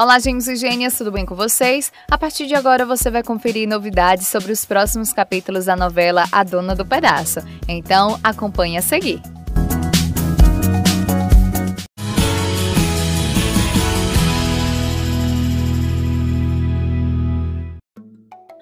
Olá, gêmeos e gênias, tudo bem com vocês? A partir de agora você vai conferir novidades sobre os próximos capítulos da novela A Dona do Pedaço. Então, acompanhe a seguir.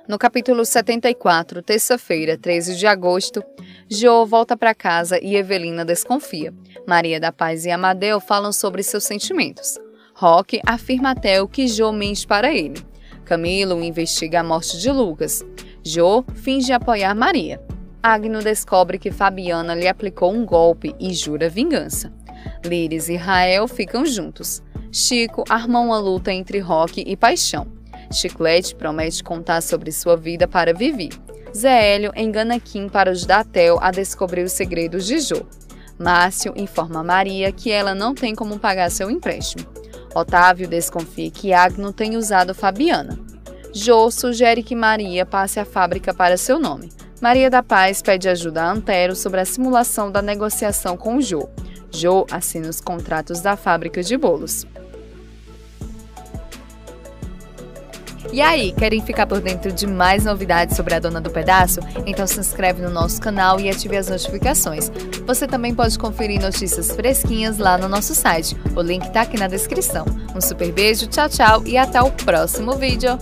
No capítulo 74, terça-feira, 13 de agosto, Jo volta para casa e Evelina desconfia. Maria da Paz e Amadeu falam sobre seus sentimentos. Roque afirma a Theo que Jo mente para ele. Camilo investiga a morte de Lucas. Jo finge apoiar Maria. Agno descobre que Fabiana lhe aplicou um golpe e jura vingança. Líris e Rael ficam juntos. Chico arma uma luta entre Roque e Paixão. Chiclete promete contar sobre sua vida para Vivi. Zé Hélio engana Kim para ajudar Theo a descobrir os segredos de Jo. Márcio informa Maria que ela não tem como pagar seu empréstimo. Otávio desconfia que Agno tem usado Fabiana. Jo sugere que Maria passe a fábrica para seu nome. Maria da Paz pede ajuda a Antero sobre a simulação da negociação com Jo. Jo assina os contratos da fábrica de bolos. E aí, querem ficar por dentro de mais novidades sobre A Dona do Pedaço? Então se inscreve no nosso canal e ative as notificações. Você também pode conferir notícias fresquinhas lá no nosso site. O link tá aqui na descrição. Um super beijo, tchau, tchau e até o próximo vídeo!